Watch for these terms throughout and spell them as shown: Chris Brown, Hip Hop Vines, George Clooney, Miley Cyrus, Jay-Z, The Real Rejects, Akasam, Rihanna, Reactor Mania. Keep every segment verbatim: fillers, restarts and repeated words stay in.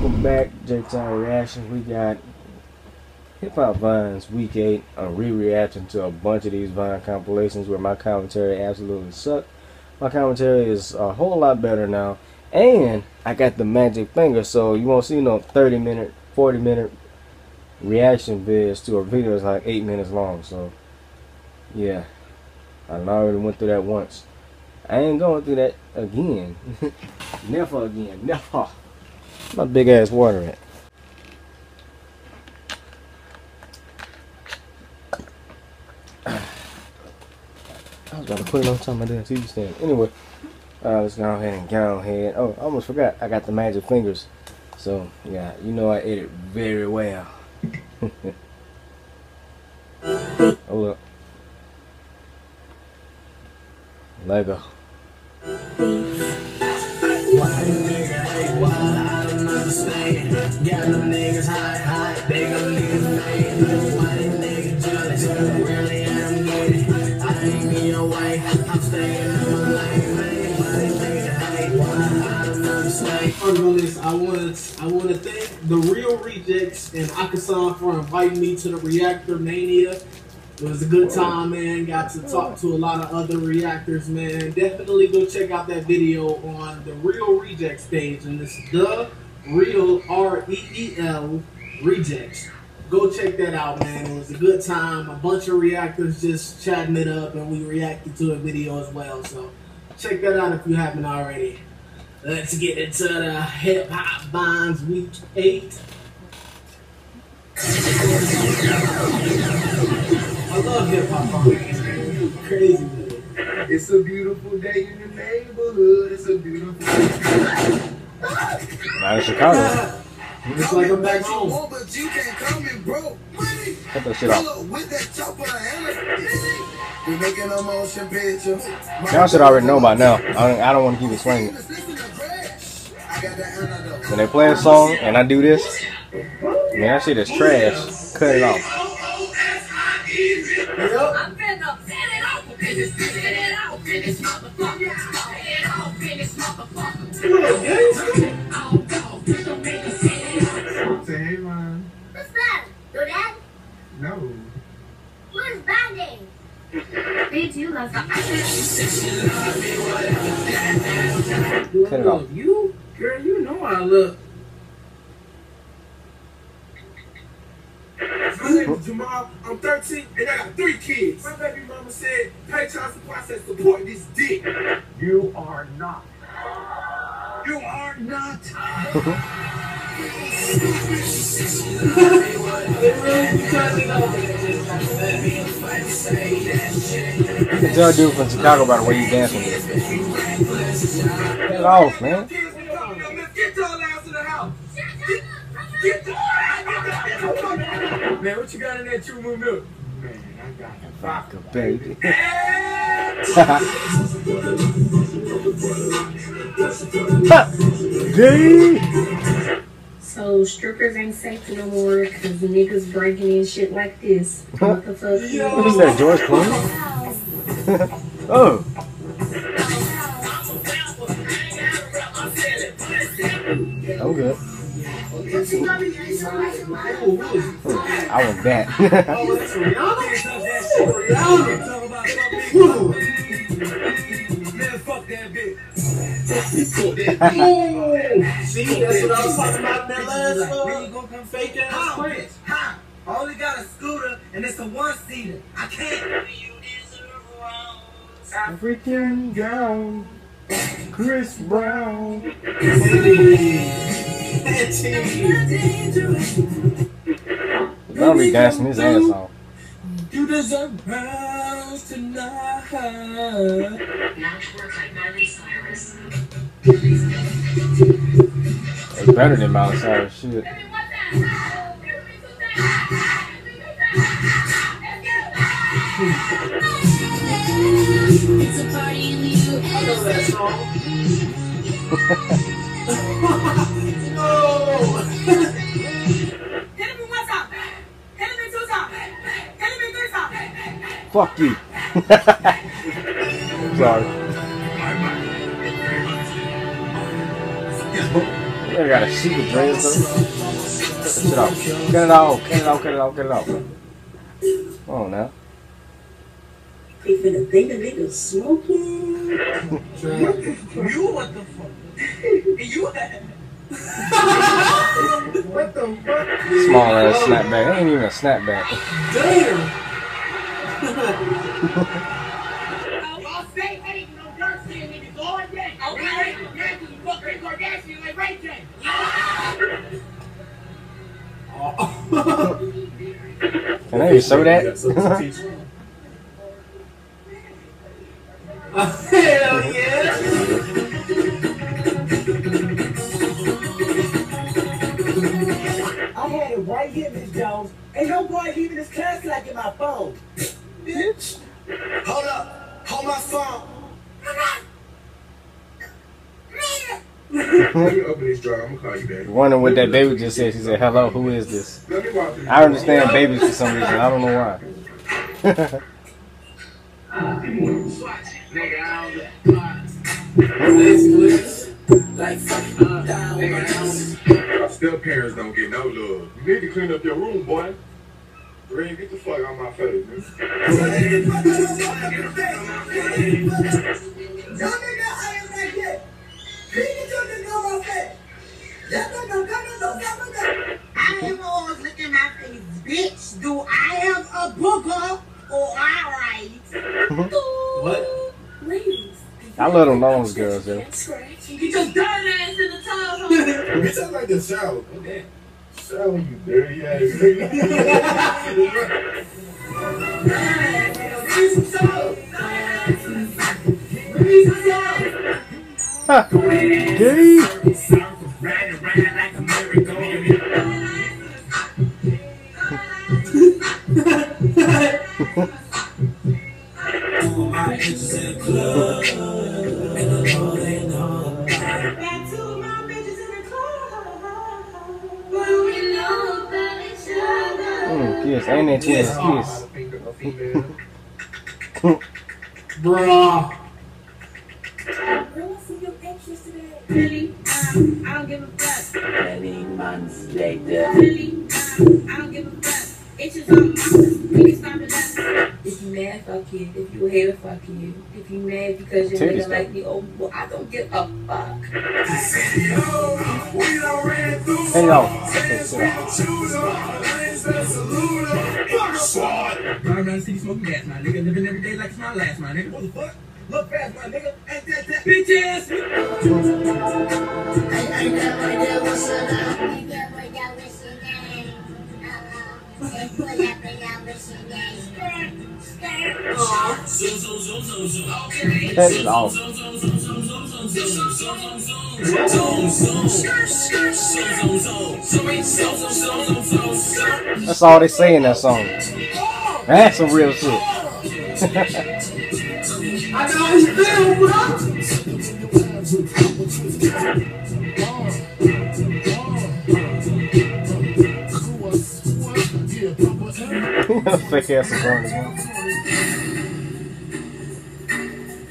Welcome back, J-Town Reactions. We got Hip Hop Vines Week eight. I'm re-reacting to a bunch of these Vine compilations where my commentary absolutely sucked. My commentary is a whole lot better now. And I got the magic finger, so you won't see no thirty minute, forty minute reaction vids to a video that's like eight minutes long. So, yeah. I already went through that once. I ain't going through that again. Never again. Never. My big ass water in. I was about to put it on top of my damn T V stand. Anyway, uh, let's go ahead and go ahead. Oh, I almost forgot. I got the magic fingers. So, yeah, you know I ate it very well. Oh, look. Lego. Yeah, them niggas high, high, they gon' niggas fade. Why they niggas jealous? Really, I'm getting I ain't be your wife, I'm staying in my lane. Why they niggas hate? Why I don't understand. First on this, I wanna, I wanna thank The Real Rejects and Akasam for inviting me to the Reactor Mania. It was a good time, man. Got to talk to a lot of other reactors, man. Definitely go check out that video on The Real Rejects page. And this is The Real R E E L Rejects. Go check that out, man. It was a good time. A bunch of reactors just chatting it up, and we reacted to a video as well. So check that out if you haven't already. Let's get into the Hip Hop Vines Week eight. I love Hip Hop Vines. Crazy, man. It's a beautiful day in the neighborhood. It's a beautiful day. Not in Chicago. It's like I'm back home. Cut that shit off. Y'all should already know by now. I don't, I don't want to keep explaining it. When they play a song and I do this, man, that shit is trash. Cut it off. I'm finna set it off. Finish it out. Finish motherfucker. What's that? Your dad? No. Who's banding? They do love that. Cut it off. You? Girl, you know I love. My name is Jamal. I'm thirteen and I got three kids. My baby mama said, pay child support. I said, support this dick. You are not. You are not. You can tell a dude from Chicago by the way you dancing. Get off, man. Get your ass in the house. Get your ass. Man, what you got in that two moon milk? Man, I got the vodka, baby. So strippers ain't safe no more because niggas breaking in shit like this. Huh? What the fuck? Yo. What is that, George Clooney? Oh. I'm good. Oh, I was bad. Oh, that's Rihanna. Man, fuck that bitch. See, that's what I was talking about in that last one. Then you gonna come fake ass friends. How? I only got a scooter and it's a one-seater. I can't. African girl. Chris Brown. I'll be dancing his ass off. You deserve rounds tonight. Matchwork like Miley Cyrus. It's better than Miley Cyrus. Shit. It's a party in the U S. I know that song. No! Hit him in one time. Hit him in two times. Hit him in three times. Fuck you. Sorry. I got a secret dreads though. Cut it, cut it off. Cut it off. Cut it off. Cut it off. Cut it off. Come on now. You finna think a nigga smoking? You what the fuck? You what the fuck? Small ass snapback. It ain't even a snapback. Damn. Can I even show that? Oh, hell yeah! I had it right here, Miss Jones. Ain't no boy leaving this class like in my phone. Bitch! Hold up! Hold my phone! When you open this drawer, I'm gonna call you baby. Wondering what that baby just said. She said, hello, who is this? I understand babies for some reason. I don't know why. Nigga, I don't know. Still parents don't get no love. You need to clean up your room, boy. Green, get the fuck out my face, man. I am always looking at my face. Bitch, do I have a booger or alright? What? I love them long girls, though. You get your dirty ass in the tub. You sound like the shower. Shower, you dirty ass. Dirty. Yes, and it is. Yes. Bruh. I really see your pictures today. Really? Um, I don't give a fuck. Many months later. Really? Um, I don't give a fuck. It's just all monsters. We can stop it up. If you mad, fuck you. If you hate it, fuck you. If you mad because you're nigga like me, oh, well, I don't give a fuck. Hey, yo. I'm not see smoking gas, my nigga. Living every day like it's my last, my nigga. What the fuck? Look fast, my nigga. Ain't that that bitch ass? That is awesome. That's all they say in that song. That's some real shit. I know you feel, bro. Fake ass burns, man.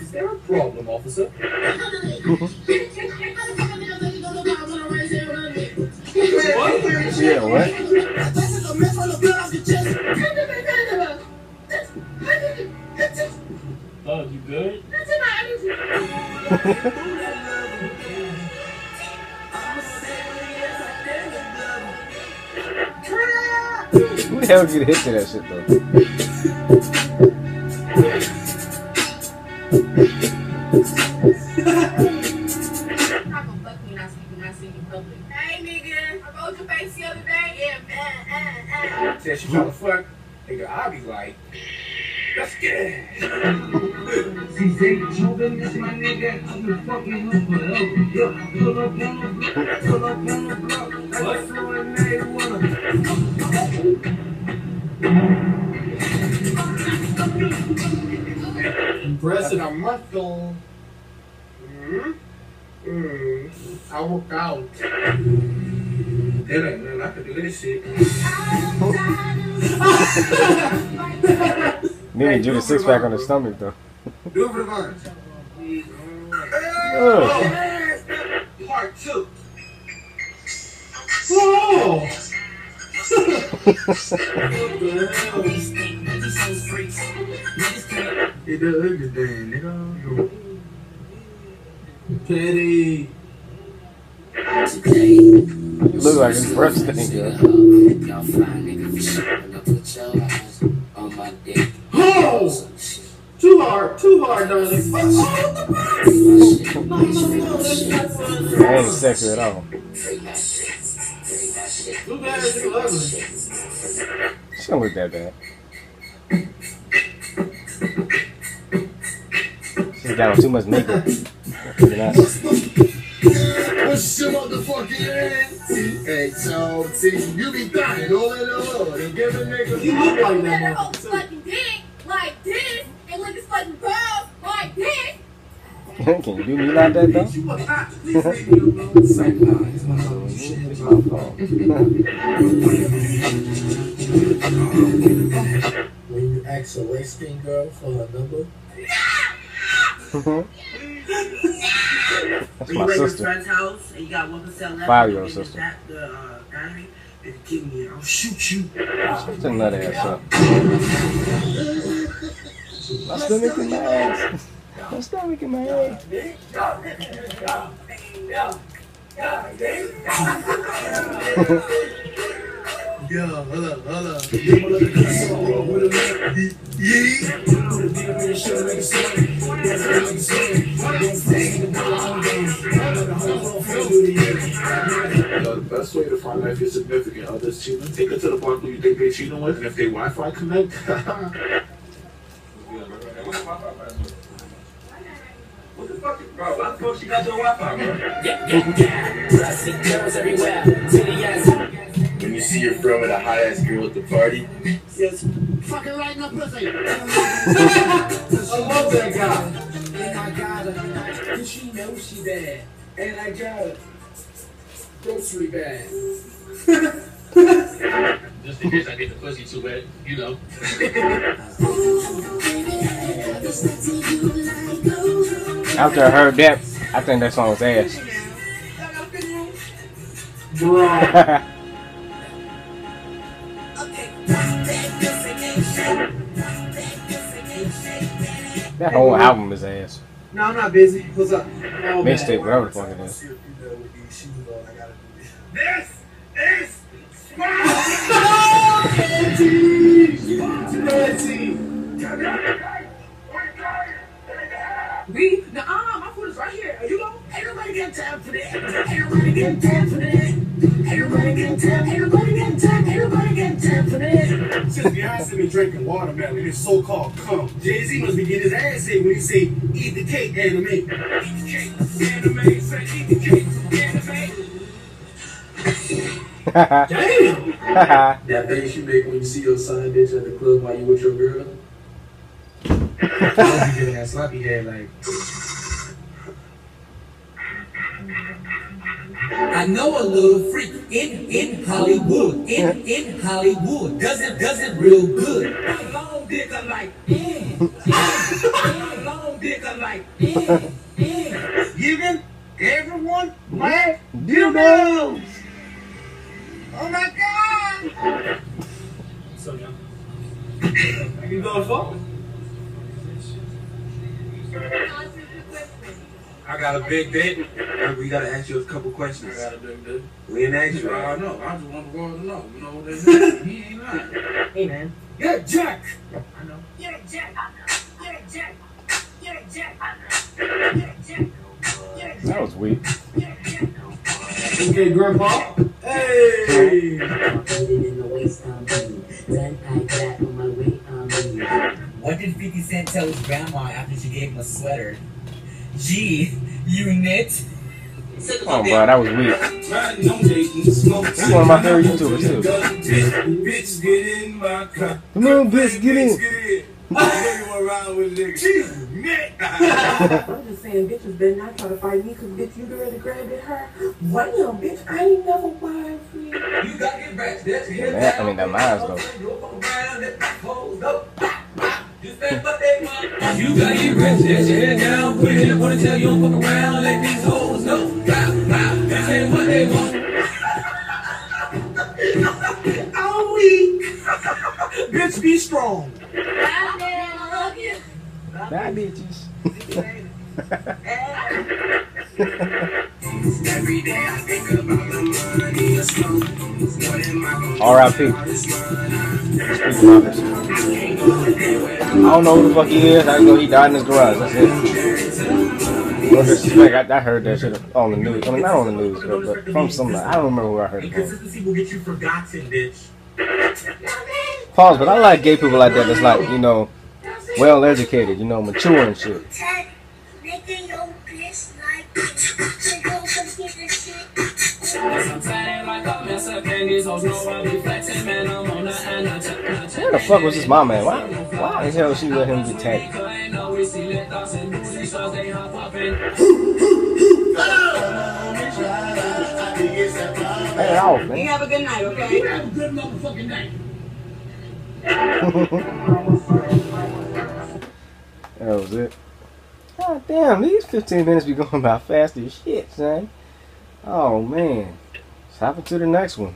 Is there a problem, officer? What? Yeah, what? Oh, you good? Who the hell get hit to that shit though? How the fuck you not speaking, not speaking public? Hey nigga, I rolled your face the other day. Yeah, uh, uh, uh. Said she trying to fuck, nigga. I'll be like. Let's get it. Impressive. I'm muscle. Mm-hmm. Mm-hmm. I work out. There ain't nothing I can do this shit. Need to do the six pack on the stomach though. Do it for the Vines. Part two. Whoa! He does everything, nigga. Petty. You look like his breath stinks. Y'all fine, nigga, for sure. I'll put your eyes on my dick. Oh! Too hard, too hard, darling. What's all the price? No, no, no, that's not funny. That ain't sexy at all. Too bad as you love her. She don't look that bad. She's got too much makeup. Pretty nice. What's your motherfucking N T H O T? You be dying all in the Lord and give a nigga. You look like that whole fucking dick like this and look at fucking girls like this. Can you do me like that though? You will not. Please leave me alone. It's like, nah, it's my fault. It's my fault. When you ask a light skinned girl for her number? No! That's my sister. Five-year-old sister. And kill me, I'll shoot you. Shut your nut ass up. I'm still making my ass. I'm still making my ass. Yeah, hello, hello. The best way to find out if your significant other's cheating, take it to the bar who you think they're cheating with, and if they Wi-Fi connect. What the fuck, bro? I suppose she got your Wi-Fi, bro. Yeah, yeah, yeah. I see girls everywhere. Yes. When you see your friend with a high ass girl at the party, yes, fucking right in the pussy. I love that guy. And I got her. Cause she knows she bad. And I got her. Grocery bag. Just in case I get the pussy too bad, you know. After I heard that, I think that song was ass. Bro. That whole album is ass. No, I'm not busy. What's up? Oh, mixtape, whatever the fuck it is. This is B, nah, my food is right here. Are you going? Ain't nobody getting tapped for that. Ain't nobody getting tapped for that. Ain't nobody getting tapped. Ain't nobody getting tapped. Ain't nobody getting tapped for that. Just behind me drinking watermelon and so-called cum. Jay-Z must be getting his ass hit when he say, eat the cake, anime. Eat the cake, anime. Say, eat the cake, anime. Damn! That face you make when you see your son bitch at the club while you with your girl. I'll be giving that sloppy head like. I know a little freak in in Hollywood, in in Hollywood, does it does it real good. A long dick I'm like, eh, long dick I'm like, eh, eh, giving everyone black dildos. Oh my God! So young. Are you going for? I got a big dick. We gotta ask you a couple questions. I got a big dick. We didn't ask you. I don't know. I just want the world to know. You know what they say? He ain't lying. Hey man. You're a jerk. I know. You're a jerk. You're a jerk. You're a jerk. You're a jerk. You're a jerk. That was weak. You're a jerk. Okay, grandpa. Hey. What did fifty cent tell his grandma after she gave him a sweater? Gee, you knit? Oh, bro, that was weird. That's one of my favorite YouTubers, too. Bitch, get in my car. Come on, bitch, get in. Jesus, man. I'm just saying, bitches better not try to fight me, because bitch, you already grabbed at her. Why you, bitch? I ain't never wild for you. You got your back. That's your back. I mean, that lies, though. You say fuck that motherfucker. You got your rich, that's your head down. Put it in the ponytail, you don't fuck around. Let these hoes know. Bow, bow. That's ain't what they want. bitch, be strong. I love you. Bye, bitches. Every day I think about the money or slow. What am I gonna do? R I P I don't know who the fuck he is. I know he died in his garage. That's it. No disrespect. I, I heard that shit on the news. I mean, not on the news, but from somebody. I don't remember where I heard it from. Consistency will get you forgotten, bitch. Pause, but I like gay people like that. That's like, you know, well educated, you know, mature and shit. Where the fuck was this my man? Why, why the hell did she let him get tagged? Let it off, man. You have a good night, okay? You have a good motherfucking night. That was it. God damn, these fifteen minutes be going by fast as shit, son. Oh, man. Let's hop into the next one.